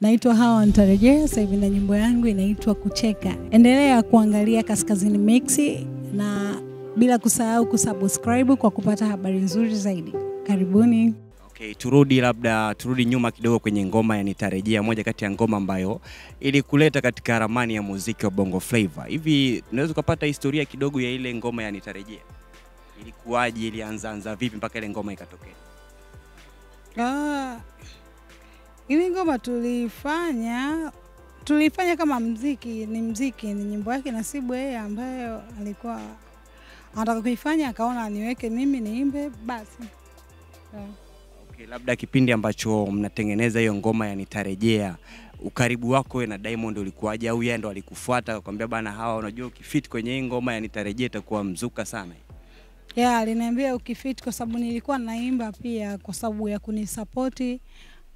Naitwa Hawa Ntarejea, sasa hivi na nyimbo yangu inaitwa Kucheka. Endelea kuangalia Kaskazini Mix na bila kusahau kusubscribe kwa kupata habari nzuri zaidi. Karibuni. Okay, turudi nyuma kidogo kwenye ngoma ya Nitarejea, moja kati ya ngoma ambayo ilikuleta katika ramani ya muziki wa Bongo Flava. Hivi unaweza kupata historia kidogo ya ile ngoma ya Nitarejea? Ilikuwaje, ilianza vipi mpaka ile ngoma ikatokea? Ile ngoma tulifanya kama muziki, ni nyimbo yake Nasibu, yeye ambayo alikuwa anataka kuifanya akaona niweke mimi niimbe basi. Okay, labda kipindi ambacho mnatengeneza hiyo ngoma ya Nitarejea, ukaribu wako na Diamond ulikuwaje, au yeye ndo alikufuata akamwambia bana Hawa, unajua ukifit kwenye hii ngoma ya Nitarejea itakuwa mzuka sana? Yeah, aliniambia ukifit, kwa sababu nilikuwa naimba pia kwa sababu ya kunisupporti